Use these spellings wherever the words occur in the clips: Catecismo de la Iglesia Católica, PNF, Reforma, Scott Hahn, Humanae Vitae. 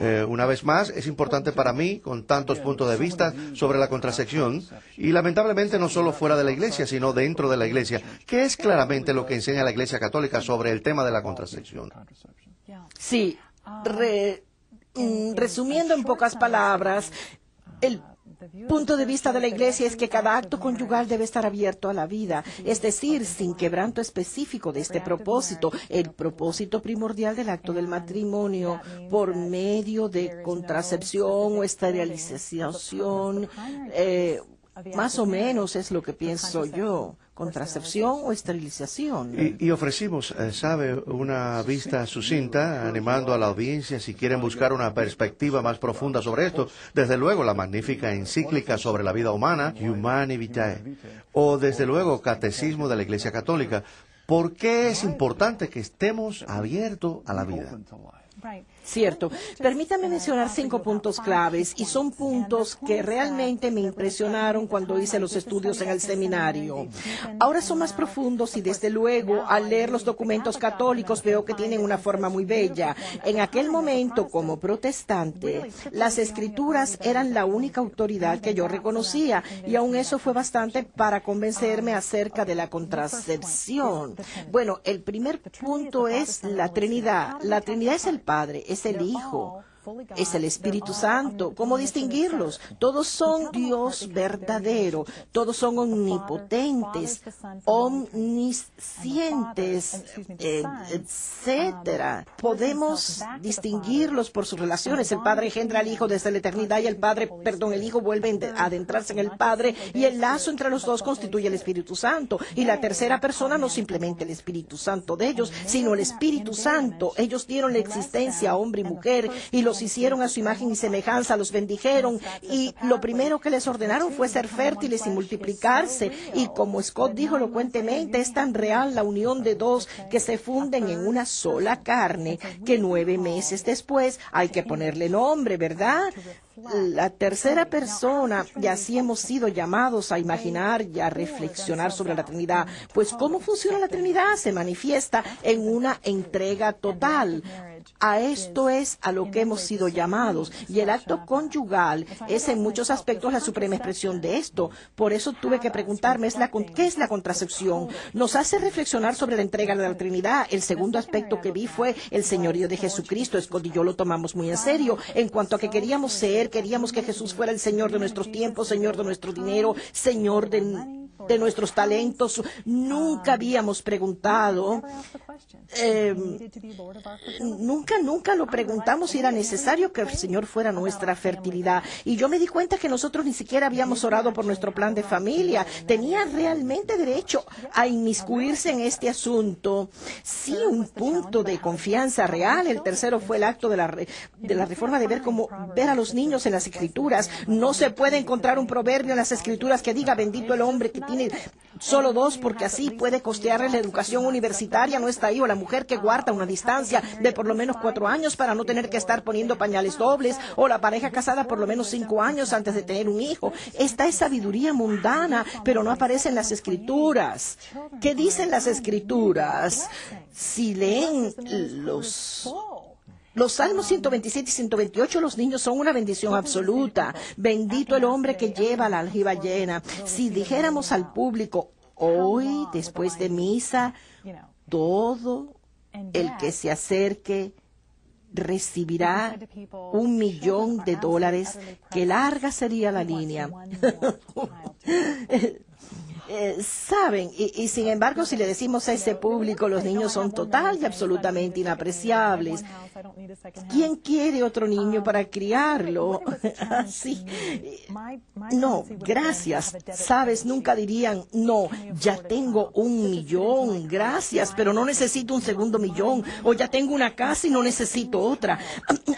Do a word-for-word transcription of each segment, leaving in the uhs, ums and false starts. Eh, una vez más, es importante para mí, con tantos puntos de vista sobre la contracepción, y lamentablemente no solo fuera de la Iglesia, sino dentro de la Iglesia, que es claramente lo que enseña la Iglesia Católica sobre el tema de la contracepción. Sí, re, resumiendo en pocas palabras, el punto de vista de la Iglesia es que cada acto conyugal debe estar abierto a la vida, es decir, sin quebranto específico de este propósito, el propósito primordial del acto del matrimonio, por medio de contracepción o esterilización, eh, más o menos es lo que pienso yo. Contracepción o esterilización. Y, y ofrecimos, eh, sabe, una vista sucinta, animando a la audiencia si quieren buscar una perspectiva más profunda sobre esto. Desde luego, la magnífica encíclica sobre la vida humana, Humanae Vitae, o desde luego, Catecismo de la Iglesia Católica. ¿Por qué es importante que estemos abiertos a la vida? Cierto. Permítame mencionar cinco puntos claves, y son puntos que realmente me impresionaron cuando hice los estudios en el seminario. Ahora son más profundos y, desde luego, al leer los documentos católicos veo que tienen una forma muy bella. En aquel momento, como protestante, las Escrituras eran la única autoridad que yo reconocía, y aún eso fue bastante para convencerme acerca de la contracepción. Bueno, el primer punto es la Trinidad. La Trinidad es el Padre, es el Hijo, es el Espíritu Santo. ¿Cómo distinguirlos? Todos son Dios verdadero, todos son omnipotentes, omniscientes, etcétera. Podemos distinguirlos por sus relaciones. El Padre engendra al Hijo desde la eternidad y el Padre, perdón, el Hijo vuelve a adentrarse en el Padre, y el lazo entre los dos constituye el Espíritu Santo. Y la tercera persona no simplemente el Espíritu Santo de ellos, sino el Espíritu Santo. Ellos dieron la existencia a hombre y mujer, y los hicieron a su imagen y semejanza, los bendijeron, y lo primero que les ordenaron fue ser fértiles y multiplicarse. Y como Scott dijo elocuentemente, es tan real la unión de dos que se funden en una sola carne, que nueve meses después hay que ponerle nombre, ¿verdad? La tercera persona, y así hemos sido llamados a imaginar y a reflexionar sobre la Trinidad. Pues, ¿cómo funciona la Trinidad? Se manifiesta en una entrega total. A esto es a lo que hemos sido llamados, y el acto conyugal es en muchos aspectos la suprema expresión de esto. Por eso tuve que preguntarme, ¿qué es la contracepción? Nos hace reflexionar sobre la entrega de la Trinidad. El segundo aspecto que vi fue el señorío de Jesucristo. Scott y yo lo tomamos muy en serio en cuanto a que queríamos ser, queríamos que Jesús fuera el Señor de nuestros tiempos, Señor de nuestro dinero, Señor de... de nuestros talentos. Nunca habíamos preguntado, eh, nunca, nunca lo preguntamos si era necesario que el Señor fuera nuestra fertilidad. Y yo me di cuenta que nosotros ni siquiera habíamos orado por nuestro plan de familia. Tenía realmente derecho a inmiscuirse en este asunto. Sí, un punto de confianza real. El tercero fue el acto de la, re, de la reforma, de ver cómo ver a los niños en las Escrituras. No se puede encontrar un proverbio en las Escrituras que diga, bendito el hombre que tiene solo dos, porque así puede costearles la educación universitaria, no está ahí, o la mujer que guarda una distancia de por lo menos cuatro años para no tener que estar poniendo pañales dobles, o la pareja casada por lo menos cinco años antes de tener un hijo. Esta es sabiduría mundana, pero no aparece en las Escrituras. ¿Qué dicen las Escrituras? Si leen los... Los Salmos ciento veintisiete y ciento veintiocho, los niños son una bendición absoluta. Bendito el hombre que lleva la aljiba llena. Si dijéramos al público, hoy, después de misa, todo el que se acerque recibirá un millón de dólares, qué larga sería la línea. Eh, saben, y, y sin embargo, si le decimos a ese público, los niños son total y absolutamente inapreciables. ¿Quién quiere otro niño para criarlo? Así. No, gracias. Sabes, nunca dirían, no, ya tengo un millón, gracias, pero no necesito un segundo millón, o ya tengo una casa y no necesito otra.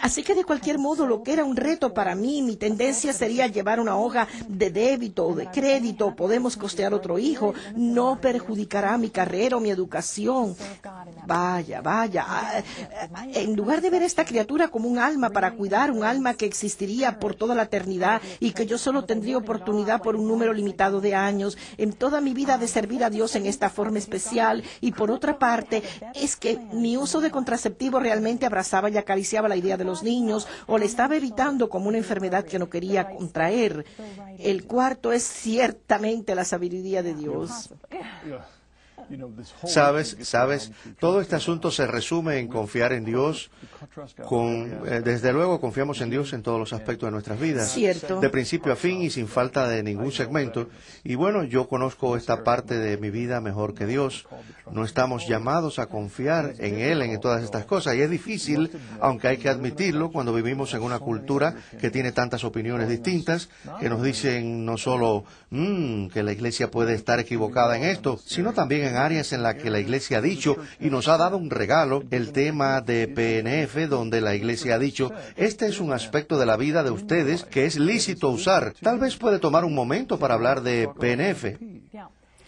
Así que, de cualquier modo, lo que era un reto para mí, mi tendencia sería llevar una hoja de débito o de crédito, podemos costearlo otro hijo, no perjudicará mi carrera o mi educación. Vaya, vaya. En lugar de ver a esta criatura como un alma para cuidar, un alma que existiría por toda la eternidad y que yo solo tendría oportunidad por un número limitado de años, en toda mi vida de servir a Dios en esta forma especial. Y por otra parte, es que mi uso de contraceptivo realmente abrazaba y acariciaba la idea de los niños, o le estaba evitando como una enfermedad que no quería contraer. El cuarto es ciertamente la sabiduría de Dios. Sabes, sabes, todo este asunto se resume en confiar en Dios. Con, eh, desde luego confiamos en Dios en todos los aspectos de nuestras vidas. Cierto. De principio a fin y sin falta de ningún segmento. Y bueno, yo conozco esta parte de mi vida mejor que Dios. No estamos llamados a confiar en Él, en todas estas cosas. Y es difícil, aunque hay que admitirlo, cuando vivimos en una cultura que tiene tantas opiniones distintas, que nos dicen no solo mmm, que la Iglesia puede estar equivocada en esto, sino también en áreas en las que la Iglesia ha dicho y nos ha dado un regalo, el tema de P N F, donde la Iglesia ha dicho, este es un aspecto de la vida de ustedes que es lícito usar. Tal vez puede tomar un momento para hablar de P N F.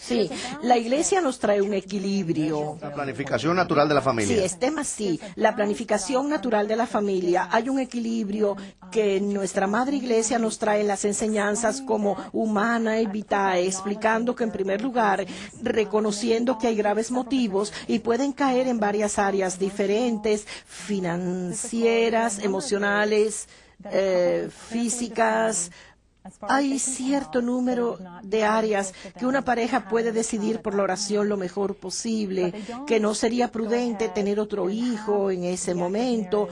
Sí, la Iglesia nos trae un equilibrio. La planificación natural de la familia. Sí, este tema sí, la planificación natural de la familia. Hay un equilibrio que nuestra Madre Iglesia nos trae en las enseñanzas como Humanae Vitae, explicando que en primer lugar, reconociendo que hay graves motivos y pueden caer en varias áreas diferentes, financieras, emocionales, eh, físicas. Hay cierto número de áreas que una pareja puede decidir por la oración lo mejor posible, que no sería prudente tener otro hijo en ese momento,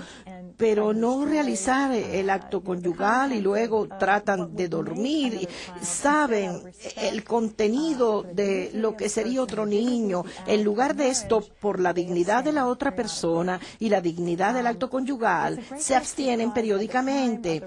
pero no realizar el acto conyugal y luego tratan de dormir. Saben el contenido de lo que sería otro niño. En lugar de esto, por la dignidad de la otra persona y la dignidad del acto conyugal, se abstienen periódicamente.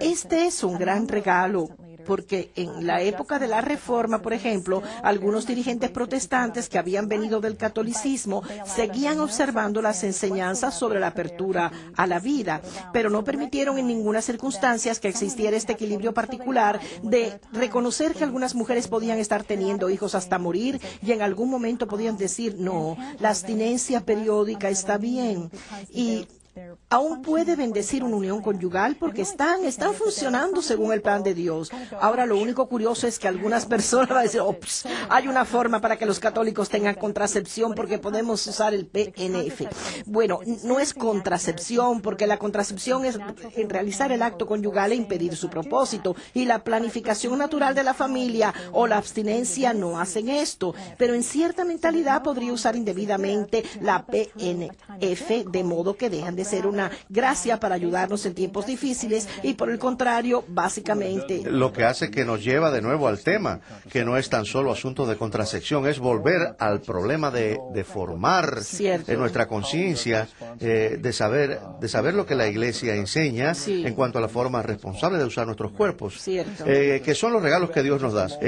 Este es un gran reto. Regalo, porque en la época de la Reforma, por ejemplo, algunos dirigentes protestantes que habían venido del catolicismo seguían observando las enseñanzas sobre la apertura a la vida, pero no permitieron en ninguna circunstancia que existiera este equilibrio particular de reconocer que algunas mujeres podían estar teniendo hijos hasta morir y en algún momento podían decir, no, la abstinencia periódica está bien. Y aún puede bendecir una unión conyugal porque están, están funcionando según el plan de Dios. Ahora, lo único curioso es que algunas personas van a decir, ops, hay una forma para que los católicos tengan contracepción porque podemos usar el P N F. Bueno, no es contracepción porque la contracepción es realizar el acto conyugal e impedir su propósito. Y la planificación natural de la familia o la abstinencia no hacen esto. Pero en cierta mentalidad podría usar indebidamente la P N F, de modo que dejan de ser una gracia para ayudarnos en tiempos difíciles y por el contrario, básicamente. Lo que hace que nos lleva de nuevo al tema, que no es tan solo asunto de contracepción, es volver al problema de, de formar Cierto. en nuestra conciencia, eh, de saber de saber lo que la Iglesia enseña sí. en cuanto a la forma responsable de usar nuestros cuerpos, eh, que son los regalos que Dios nos da.